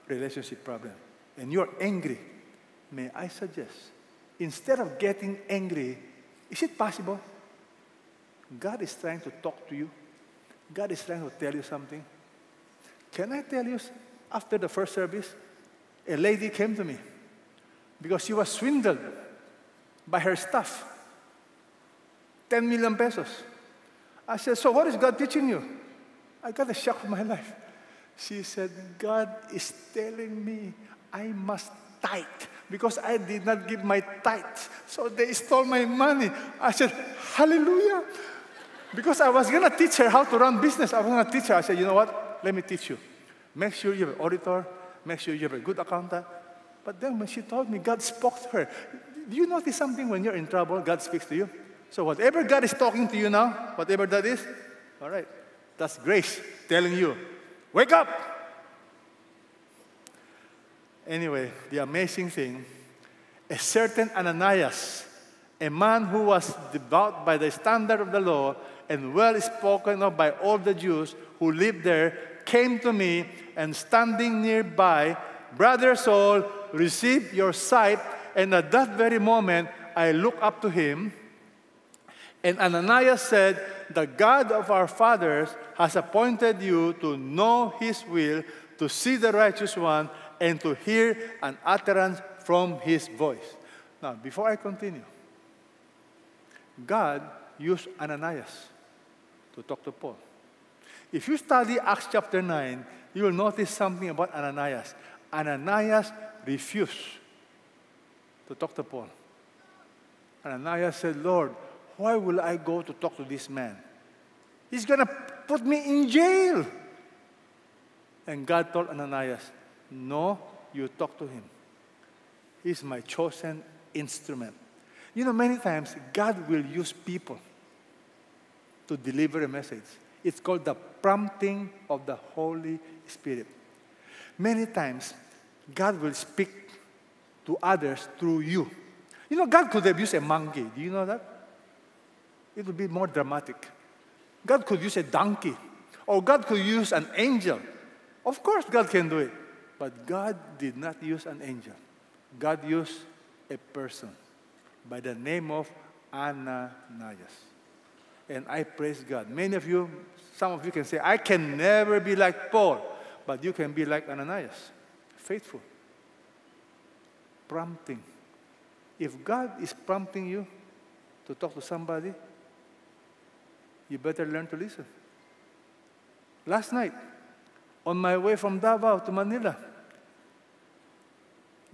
relationship problem, and you're angry. May I suggest, instead of getting angry, is it possible? God is trying to talk to you. God is trying to tell you something. Can I tell you, after the first service, a lady came to me because she was swindled by her staff. 10 million pesos. I said, so what is God teaching you? I got a shock of my life. She said, God is telling me I must tithe. because I did not give my tithes. So they stole my money. I said, hallelujah. Because I was going to teach her how to run business. I was going to teach her. I said, you know what? Let me teach you. Make sure you have an auditor. Make sure you have a good accountant. But then when she told me, God spoke to her. Do you notice something when you're in trouble? God speaks to you. So whatever God is talking to you now, whatever that is, all right, that's grace telling you, wake up. Anyway, the amazing thing, a certain Ananias, a man who was devout by the standard of the law and well spoken of by all the Jews who lived there, came to me and standing nearby, brother Saul, receive your sight. And at that very moment, I looked up to him. And Ananias said, the God of our fathers has appointed you to know his will, to see the righteous one, and to hear an utterance from his voice. Now, before I continue, God used Ananias to talk to Paul. If you study Acts chapter 9, you will notice something about Ananias. Ananias refused to talk to Paul. Ananias said, Lord, why will I go to talk to this man? He's going to put me in jail. And God told Ananias, no, you talk to him. He's my chosen instrument. You know, many times, God will use people to deliver a message. It's called the prompting of the Holy Spirit. Many times, God will speak to others through you. You know, God could have used a monkey. Do you know that? It would be more dramatic. God could use a donkey, or God could use an angel. Of course, God can do it. But God did not use an angel. God used a person by the name of Ananias. And I praise God. Many of you, some of you can say, I can never be like Paul. But you can be like Ananias. Faithful. Prompting. If God is prompting you to talk to somebody, you better learn to listen. Last night, on my way from Davao to Manila,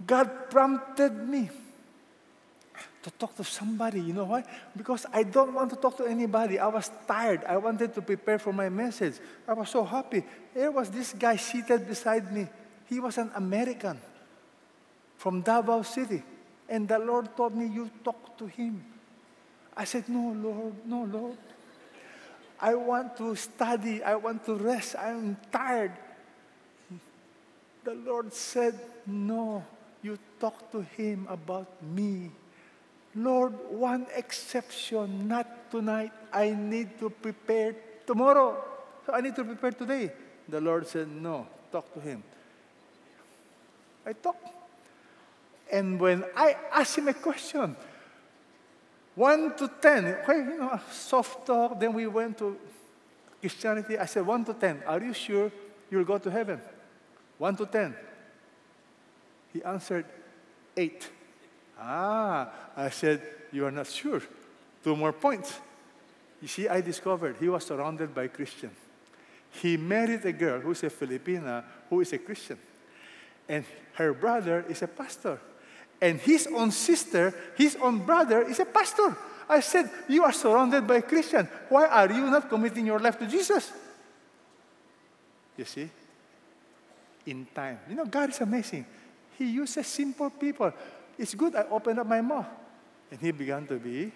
God prompted me to talk to somebody. You know why? Because I don't want to talk to anybody. I was tired. I wanted to prepare for my message. I was so happy. There was this guy seated beside me. He was an American from Davao City. And the Lord told me, you talk to him. I said, no, Lord, no, Lord. I want to study. I want to rest. I'm tired. The Lord said, no, you talk to him about me. Lord, one exception, not tonight. I need to prepare tomorrow. So I need to prepare today. The Lord said, no, talk to him. I talked. And when I asked him a question, 1 to 10, okay, you know, soft talk, then we went to Christianity. I said, 1 to 10, are you sure you'll go to heaven? 1 to 10. He answered, 8. I said, you are not sure. 2 more points. You see, I discovered he was surrounded by Christians. He married a girl who is a Filipina, who is a Christian. And her brother is a pastor. And his own sister, his own brother is a pastor. I said, you are surrounded by Christians. Why are you not committing your life to Jesus? You see? In time. You know, God is amazing. He uses simple people. It's good I opened up my mouth. And he began to be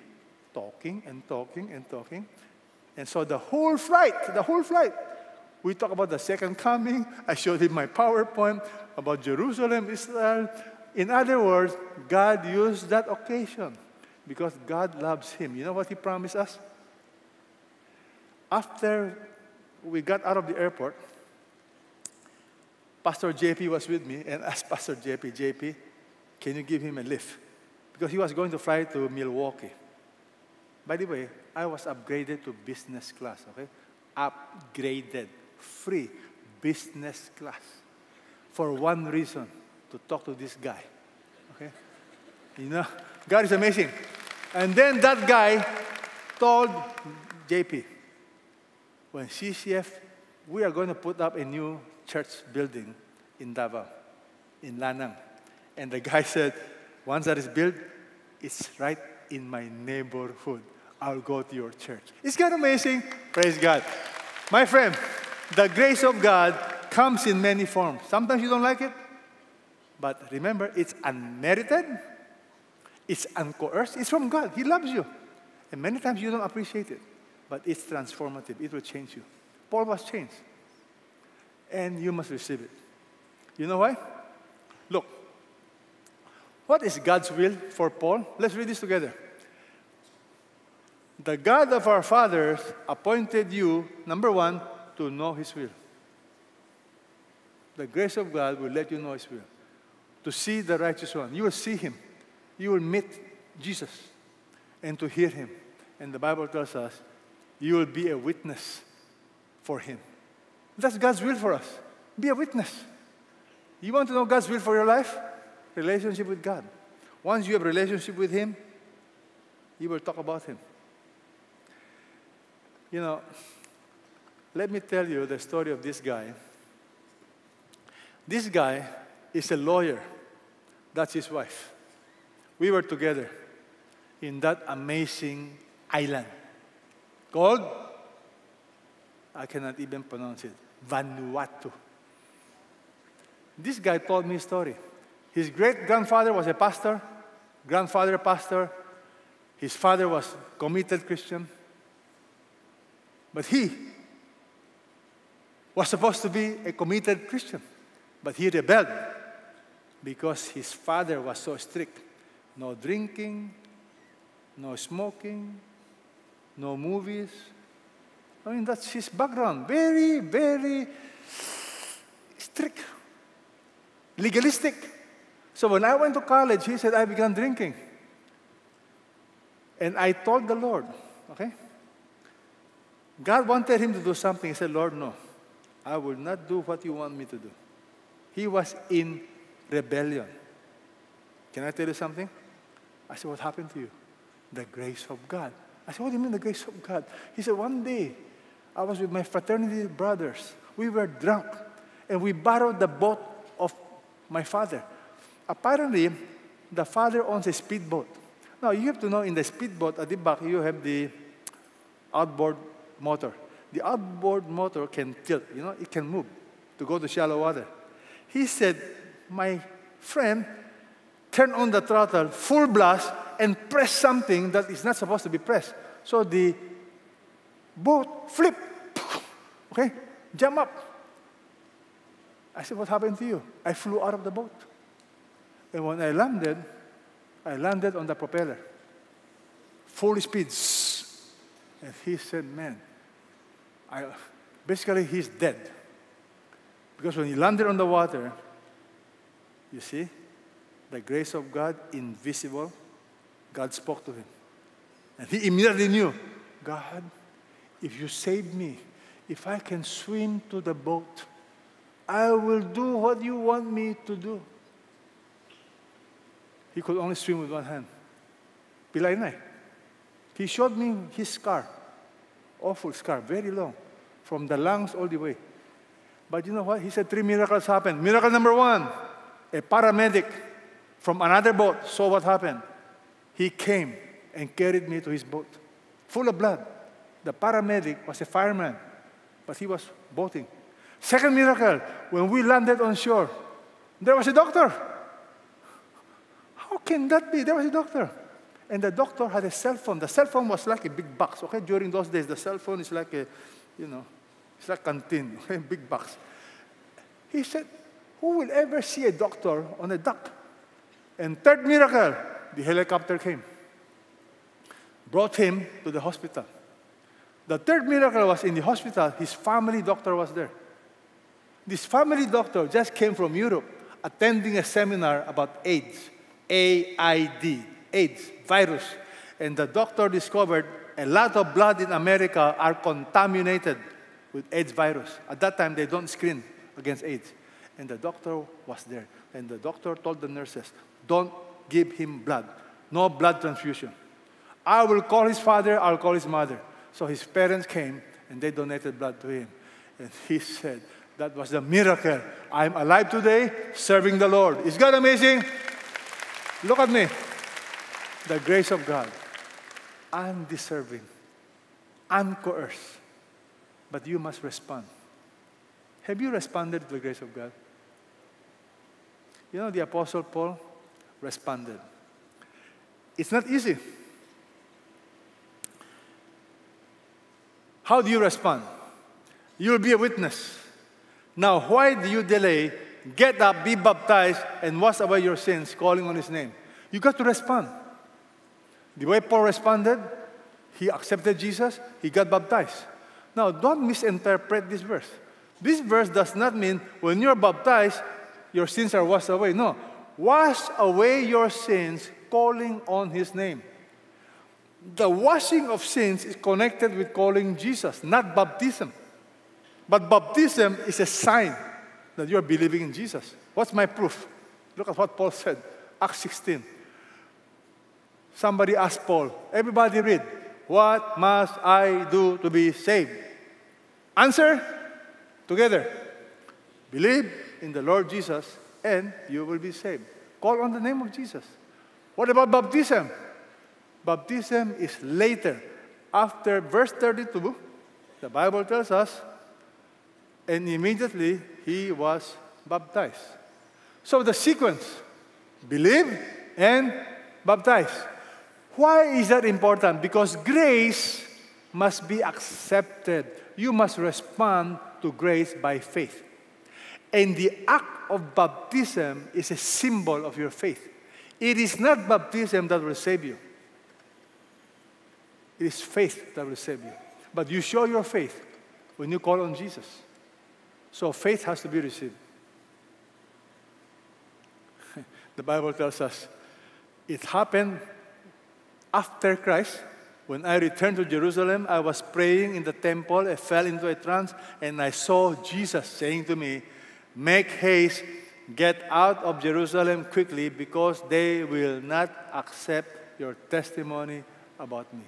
talking and talking and talking. And so the whole flight, we talked about the second coming. I showed him my PowerPoint about Jerusalem, Israel. In other words, God used that occasion because God loves him. You know what he promised us? After we got out of the airport, Pastor JP was with me and asked Pastor JP, can you give him a lift? Because he was going to fly to Milwaukee. By the way, I was upgraded to business class, okay? Upgraded, free, business class. For one reason, to talk to this guy, okay? You know, God is amazing. And then that guy told JP, when CCF, we are going to put up a new church building in Davao, in Lanang. And the guy said, Once that is built, it's right in my neighborhood. I'll go to your church. Isn't that amazing? Praise God. My friend, the grace of God comes in many forms. Sometimes you don't like it, but remember, it's unmerited. It's uncoerced. It's from God. He loves you. And many times you don't appreciate it, but it's transformative. It will change you. Paul was changed, and you must receive it. You know why? Look, what is God's will for Paul? Let's read this together. The God of our fathers appointed you, number one, to know His will. The grace of God will let you know His will. To see the righteous one. You will see Him. You will meet Jesus and to hear Him. And the Bible tells us, you will be a witness for Him. That's God's will for us. Be a witness. You want to know God's will for your life? Relationship with God. Once you have a relationship with Him, you will talk about Him. You know, let me tell you the story of this guy. This guy is a lawyer. That's his wife. We were together in that amazing island called, I cannot even pronounce it, Vanuatu. This guy told me a story. His great-grandfather was a pastor, grandfather a pastor. His father was a committed Christian. But he was supposed to be a committed Christian. But he rebelled because his father was so strict. No drinking, no smoking, no movies. I mean, that's his background. Very, very strict, legalistic. So when I went to college, he said, I began drinking. And I told the Lord, okay? God wanted him to do something. He said, Lord, no. I will not do what you want me to do. He was in rebellion. Can I tell you something? I said, what happened to you? The grace of God. I said, what do you mean the grace of God? He said, one day, I was with my fraternity brothers. We were drunk, and we borrowed the boat of my father. Apparently, the father owns a speedboat. Now, you have to know in the speedboat, at the back, you have the outboard motor. The outboard motor can tilt, you know, it can move to go to shallow water. He said, my friend, turn on the throttle, full blast, and press something that is not supposed to be pressed. So the boat flipped, okay, jump up. I said, what happened to you? I flew out of the boat. And when I landed on the propeller, full speed. And he said, man, basically he's dead. Because when he landed on the water, you see, the grace of God, invisible, God spoke to him. And he immediately knew, God, if you save me, if I can swim to the boat, I will do what you want me to do. He could only swim with one hand. Pilainay. He showed me his scar, awful scar, very long, from the lungs all the way. But you know what? He said 3 miracles happened. Miracle number 1, a paramedic from another boat saw what happened. He came and carried me to his boat, full of blood. The paramedic was a fireman, but he was boating. Second miracle, when we landed on shore, there was a doctor. How can that be? There was a doctor. And the doctor had a cell phone. The cell phone was like a big box, okay? During those days, the cell phone is like a, you know, it's like canteen, okay? Big box. He said, who will ever see a doctor on a duck? And third miracle, the helicopter came. Brought him to the hospital. The third miracle was in the hospital, his family doctor was there. This family doctor just came from Europe, attending a seminar about AIDS, A-I-D, AIDS, virus. And the doctor discovered a lot of blood in America are contaminated with AIDS virus. At that time, they don't screen against AIDS. And the doctor was there. And the doctor told the nurses, don't give him blood. No blood transfusion. I will call his father, I'll call his mother. So his parents came, and they donated blood to him. And he said, that was a miracle. I'm alive today, serving the Lord. Is God amazing? Look at me. The grace of God. Undeserving. Uncoerced. But you must respond. Have you responded to the grace of God? You know, the Apostle Paul responded. It's not easy. How do you respond? You'll be a witness. Now, why do you delay? Get up, be baptized, and wash away your sins, calling on His name. You got to respond. The way Paul responded, he accepted Jesus, he got baptized. Now, don't misinterpret this verse. This verse does not mean when you're baptized, your sins are washed away. No. Wash away your sins, calling on His name. The washing of sins is connected with calling Jesus, not baptism. But baptism is a sign that you are believing in Jesus. What's my proof? Look at what Paul said, Acts 16. Somebody asked Paul, everybody read, what must I do to be saved? Answer, together. Believe in the Lord Jesus and you will be saved. Call on the name of Jesus. What about baptism? Baptism is later. After verse 32, the Bible tells us, and immediately he was baptized. So the sequence, believe and baptize. Why is that important? Because grace must be accepted. You must respond to grace by faith. And the act of baptism is a symbol of your faith. It is not baptism that will save you. It is faith that will save you. But you show your faith when you call on Jesus. So faith has to be received. The Bible tells us, it happened after Christ. When I returned to Jerusalem, I was praying in the temple. I fell into a trance, and I saw Jesus saying to me, make haste, get out of Jerusalem quickly, because they will not accept your testimony about me.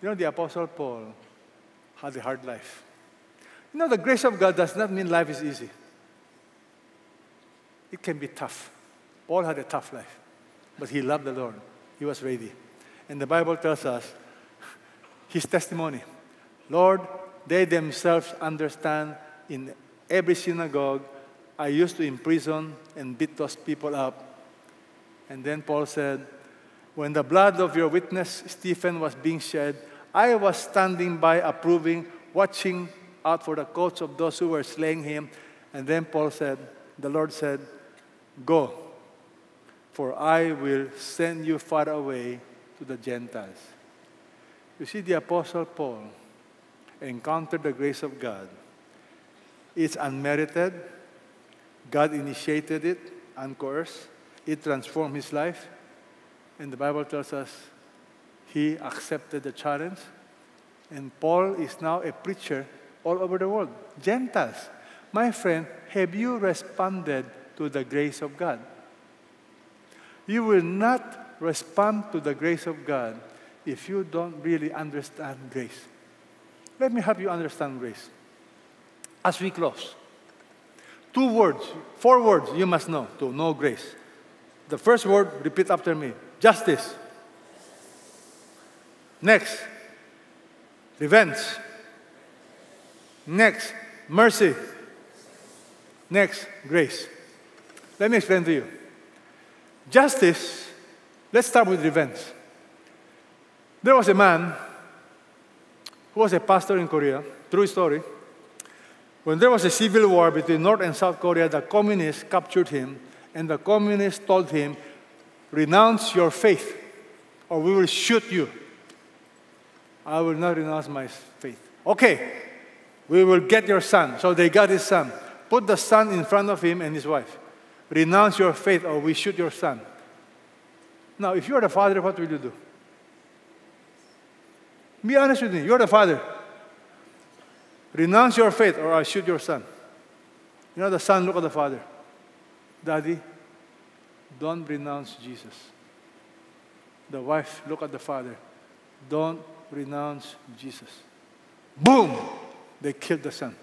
You know, the Apostle Paul had a hard life. You know, the grace of God does not mean life is easy. It can be tough. Paul had a tough life, but he loved the Lord. He was ready. And the Bible tells us his testimony. Lord, they themselves understand in every synagogue I used to imprison and beat those people up. And then Paul said, when the blood of your witness, Stephen, was being shed, I was standing by approving, watching out for the coats of those who were slaying him. And then Paul said, the Lord said, go, for I will send you far away to the Gentiles. You see, the Apostle Paul encountered the grace of God. It's unmerited. God initiated it, uncoerced. It transformed his life. And the Bible tells us he accepted the challenge. And Paul is now a preacher all over the world. Gentiles. My friend, have you responded to the grace of God? You will not respond to the grace of God if you don't really understand grace. Let me help you understand grace. As we close, four words you must know to know grace. The first word, repeat after me. Justice. Next, revenge. Next, mercy. Next, grace. Let me explain to you. Justice, let's start with revenge. There was a man who was a pastor in Korea, true story. When there was a civil war between North and South Korea, the communists captured him, and the communists told him, renounce your faith, or we will shoot you. I will not renounce my faith. Okay, we will get your son. So they got his son. Put the son in front of him and his wife. Renounce your faith or we shoot your son. Now, if you're the father, what will you do? Be honest with me. You're the father. Renounce your faith or I'll shoot your son. You know, the son looked at the father. Daddy, don't renounce Jesus. The wife looked at the father. Don't renounce Jesus. Boom! They killed the son.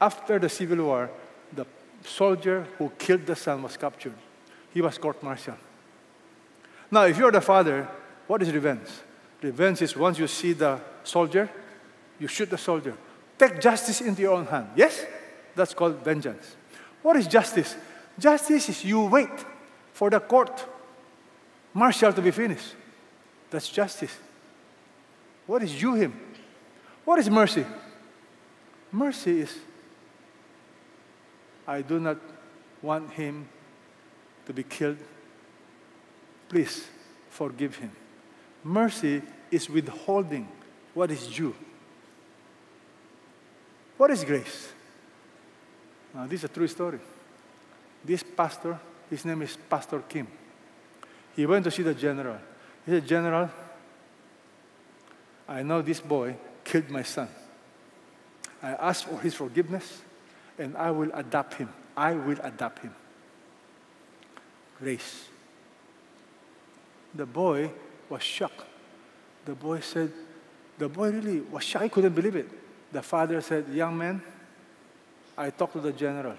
After the civil war, the soldier who killed the son was captured. He was court-martialed. Now, if you're the father, what is revenge? Revenge is once you see the soldier, you shoot the soldier. Take justice into your own hand. Yes? That's called vengeance. What is justice? Justice is you wait for the court-martial to be finished. That's justice. What is due him? What is mercy? Mercy is, I do not want him to be killed. Please forgive him. Mercy is withholding what is due. What is grace? Now, this is a true story. This pastor, his name is Pastor Kim. He went to see the general. He said, "General, I know this boy killed my son. I ask for his forgiveness, and I will adopt him. I will adopt him." Grace. The boy was shocked. The boy really was shocked. He couldn't believe it. The father said, "Young man, I talked to the general.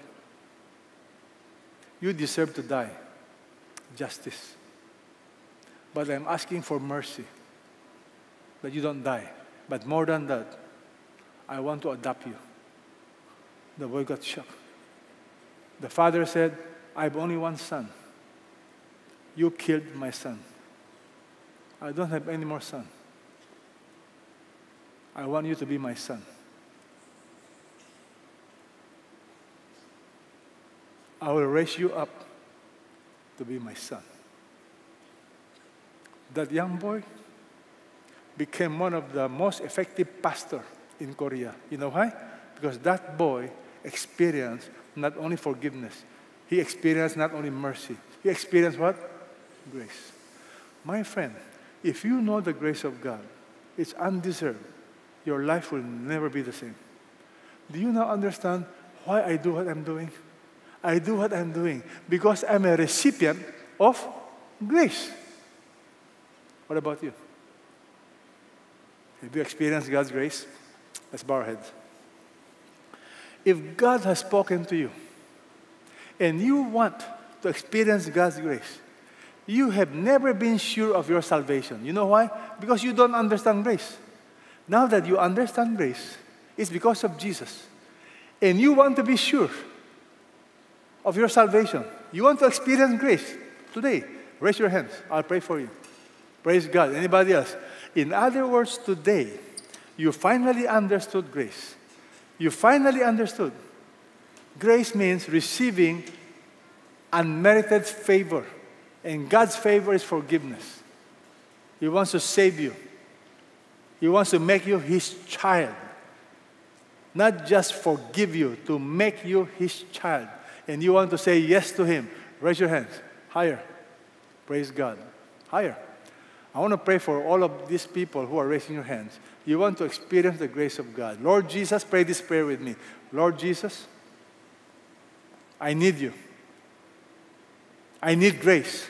You deserve to die. Justice. But I'm asking for mercy. That you don't die. But more than that, I want to adopt you." The boy got shocked. The father said, "I have only one son. You killed my son. I don't have any more son. I want you to be my son. I will raise you up to be my son." That young boy became one of the most effective pastors in Korea. You know why? Because that boy experienced not only forgiveness, he experienced not only mercy, he experienced what? Grace. My friend, if you know the grace of God, it's undeserved. Your life will never be the same. Do you now understand why I do what I'm doing? I do what I'm doing because I'm a recipient of grace. What about you? Have you experienced God's grace? Let's bow our heads. If God has spoken to you and you want to experience God's grace, you have never been sure of your salvation. You know why? Because you don't understand grace. Now that you understand grace, it's because of Jesus. And you want to be sure of your salvation. You want to experience grace today. Raise your hands. I'll pray for you. Praise God. Anybody else? In other words, today, you finally understood grace. You finally understood. Grace means receiving unmerited favor. And God's favor is forgiveness. He wants to save you. He wants to make you His child. Not just forgive you, to make you His child. And you want to say yes to Him. Raise your hands. Higher. Praise God. Higher. I want to pray for all of these people who are raising your hands. You want to experience the grace of God. Lord Jesus, pray this prayer with me. Lord Jesus, I need you. I need grace.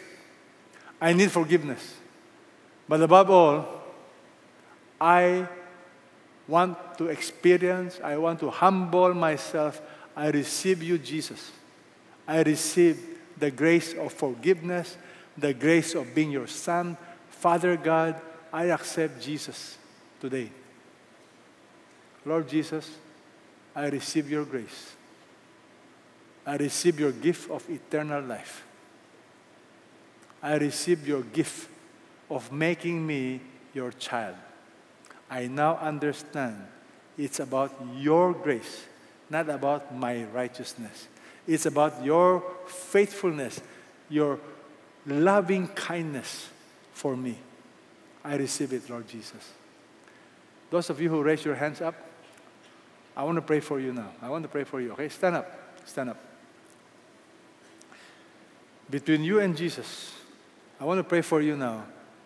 I need forgiveness. But above all, I want to experience, I want to humble myself. I receive you, Jesus. I receive the grace of forgiveness, the grace of being your son. Father God, I accept Jesus today. Lord Jesus, I receive your grace. I receive your gift of eternal life. I receive your gift of making me your child. I now understand it's about your grace, not about my righteousness. It's about your faithfulness, your loving kindness for me. I receive it, Lord Jesus. Those of you who raise your hands up, I want to pray for you now. I want to pray for you, okay? Stand up. Stand up. Between you and Jesus, I want to pray for you now.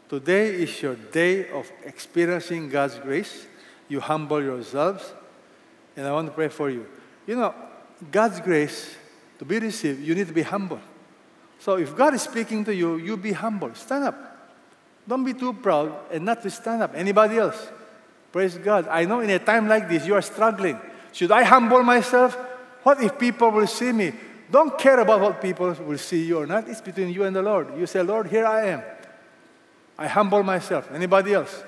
Today is your day of experiencing God's grace. You humble yourselves, and I want to pray for you. You know, God's grace, to be received, you need to be humble. So if God is speaking to you, you be humble. Stand up. Don't be too proud and not to stand up. Anybody else? Praise God. I know in a time like this, you are struggling. Should I humble myself? What if people will see me? Don't care about what people will see you or not. It's between you and the Lord. You say, Lord, here I am. I humble myself. Anybody else?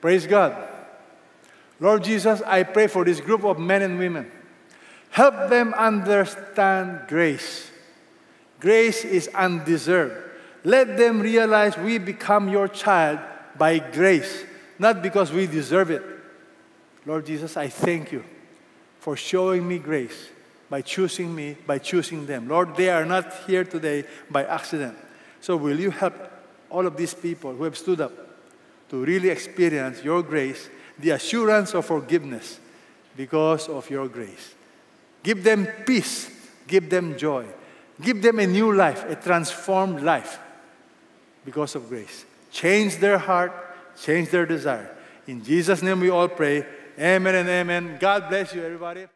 Praise God. Lord Jesus, I pray for this group of men and women. Help them understand grace. Grace is undeserved. Let them realize we become your child by grace, not because we deserve it. Lord Jesus, I thank you for showing me grace by choosing me, by choosing them. Lord, they are not here today by accident. So will you help all of these people who have stood up to really experience your grace, the assurance of forgiveness because of your grace. Give them peace. Give them joy. Give them a new life, a transformed life because of grace. Change their heart. Change their desire. In Jesus' name we all pray. Amen and amen. God bless you, everybody.